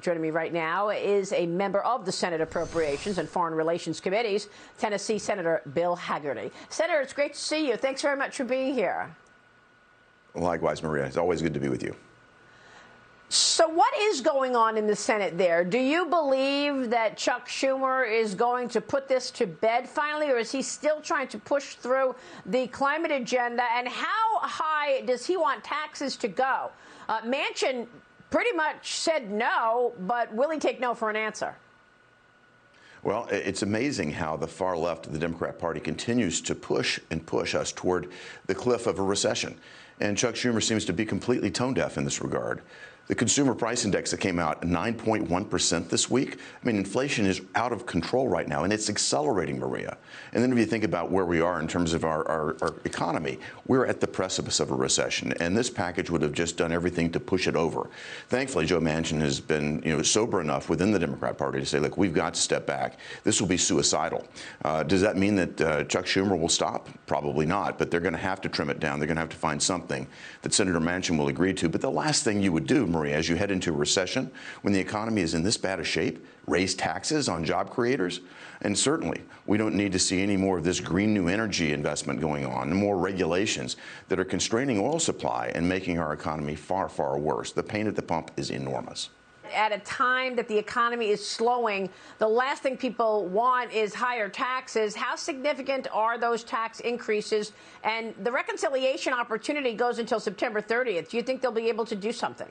Joining me right now is a member of the Senate Appropriations and Foreign Relations Committees, Tennessee Senator Bill Hagerty. Senator, it's great to see you. Thanks very much for being here. Likewise, Maria. It's always good to be with you. So what is going on in the Senate there? Do you believe that Chuck Schumer is going to put this to bed finally, or is he still trying to push through the climate agenda? And how high does he want taxes to go? Manchin pretty much said no, but will he take no for an answer? Well, it's amazing how the far left of the Democrat Party continues to push and push us toward the cliff of a recession. And Chuck Schumer seems to be completely tone deaf in this regard. The consumer price index that came out 9.1% this week. I mean, inflation is out of control right now, and it's accelerating, Maria. And then if you think about where we are in terms of our economy, we're at the precipice of a recession, and this package would have just done everything to push it over. Thankfully, Joe Manchin has been, sober enough within the Democrat Party to say, look, we've got to step back. This will be suicidal. Does that mean that Chuck Schumer will stop? Probably not, but they're going to have to trim it down. They're going to have to find something that Senator Manchin will agree to. But the last thing you would do, Maria, as you head into a recession, when the economy is in this bad a shape, raise taxes on job creators. And certainly, we don't need to see any more of this green new energy investment going on, more regulations that are constraining oil supply and making our economy far, far worse. The pain at the pump is enormous. At a time that the economy is slowing, the last thing people want is higher taxes. How significant are those tax increases? And the reconciliation opportunity goes until September 30th. Do you think they'll be able to do something?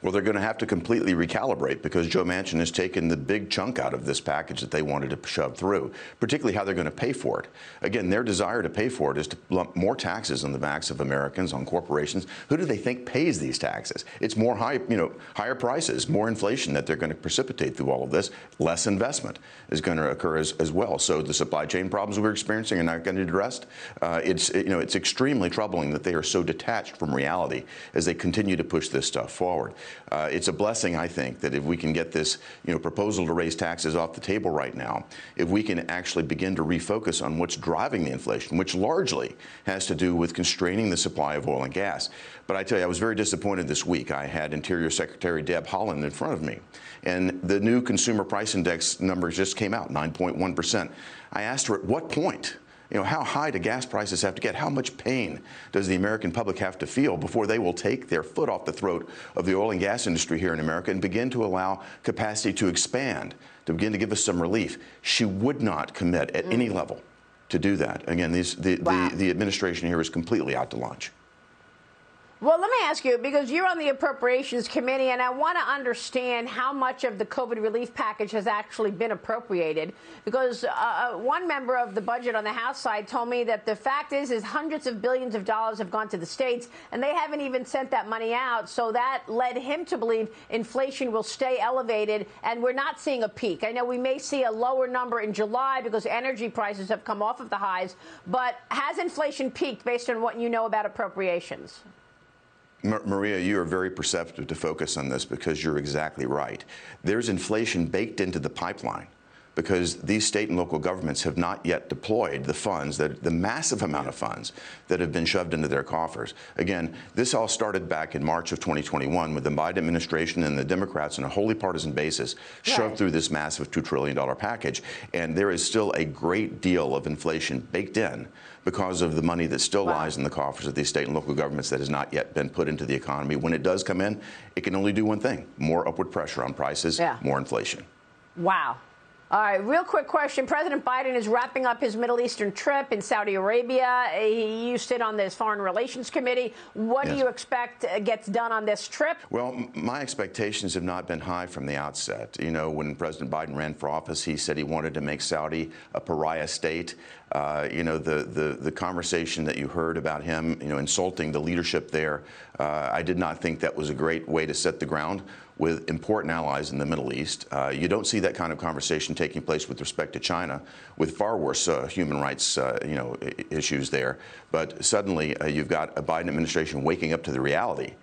Well, they're going to have to completely recalibrate because Joe Manchin has taken the big chunk out of this package that they wanted to shove through, particularly how they're going to pay for it. Again, their desire to pay for it is to lump more taxes on the backs of Americans, on corporations. Who do they think pays these taxes? It's more higher prices, more inflation that they're going to precipitate through all of this. Less investment is going to occur as well. So the supply chain problems we're experiencing are not going to be addressed. It's extremely troubling that they are so detached from reality as they continue to push this stuff forward. It's a blessing, I think, that if we can get this proposal to raise taxes off the table right now, if we can actually begin to refocus on what's driving the inflation, which largely has to do with constraining the supply of oil and gas. But I tell you, I was very disappointed this week. I had Interior Secretary Deb Holland in front of me, and the new consumer price index numbers just came out, 9.1%. I asked her at what point, how high do gas prices have to get? How much pain does the American public have to feel before they will take their foot off the throat of the oil and gas industry here in America and begin to allow capacity to expand, to begin to give us some relief? She would not commit at any level to do that. Again, the administration here is completely out to lunch. Well, let me ask you, because you're on the Appropriations Committee, and I want to understand how much of the COVID relief package has actually been appropriated, because one member of the budget on the House side told me that the fact is hundreds of billions of dollars have gone to the states, and they haven't even sent that money out, so that led him to believe inflation will stay elevated, and we're not seeing a peak. I know we may see a lower number in July because energy prices have come off of the highs, but has inflation peaked based on what you know about appropriations? Maria, you are very perceptive to focus on this because you're exactly right. There's inflation baked into the pipeline because these state and local governments have not yet deployed the funds, the massive amount of funds that have been shoved into their coffers. Again, this all started back in March of 2021 with the Biden administration and the Democrats on a wholly partisan basis shoved through this massive $2 trillion package. And there is still a great deal of inflation baked in because of the money that still lies in the coffers of these state and local governments that has not yet been put into the economy. When it does come in, it can only do one thing, more upward pressure on prices, more inflation. Wow. All right, real quick question. President Biden is wrapping up his Middle Eastern trip in Saudi Arabia. You sit on this Foreign Relations Committee. What do you expect gets done on this trip? Well, my expectations have not been high from the outset. When President Biden ran for office, he said he wanted to make Saudi a pariah state. The conversation that you heard about him, insulting the leadership there, I did not think that was a great way to set the ground with important allies in the Middle East. You don't see that kind of conversation taking place with respect to China, with far worse human rights issues there. But suddenly, you've got a Biden administration waking up to the reality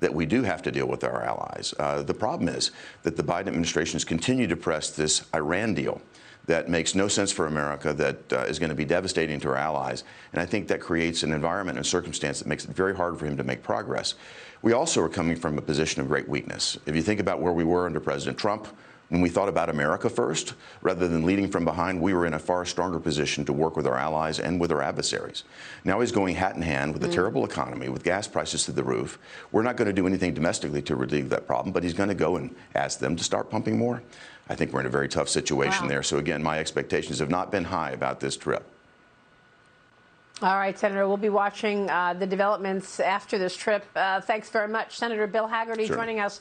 that we do have to deal with our allies. The problem is that the Biden administration has continued to press this Iran deal that makes no sense for America, that is going to be devastating to our allies. And I think that creates an environment and circumstance that makes it very hard for him to make progress. We also are coming from a position of great weakness. If you think about where we were under President Trump, when we thought about America first, rather than leading from behind, we were in a far stronger position to work with our allies and with our adversaries. Now he's going hat in hand with a terrible economy, with gas prices through the roof. We're not going to do anything domestically to relieve that problem, but he's going to go and ask them to start pumping more. I think we're in a very tough situation there. So again, my expectations have not been high about this trip. All right, Senator, we'll be watching the developments after this trip. Thanks very much, Senator Bill Hagerty, joining us.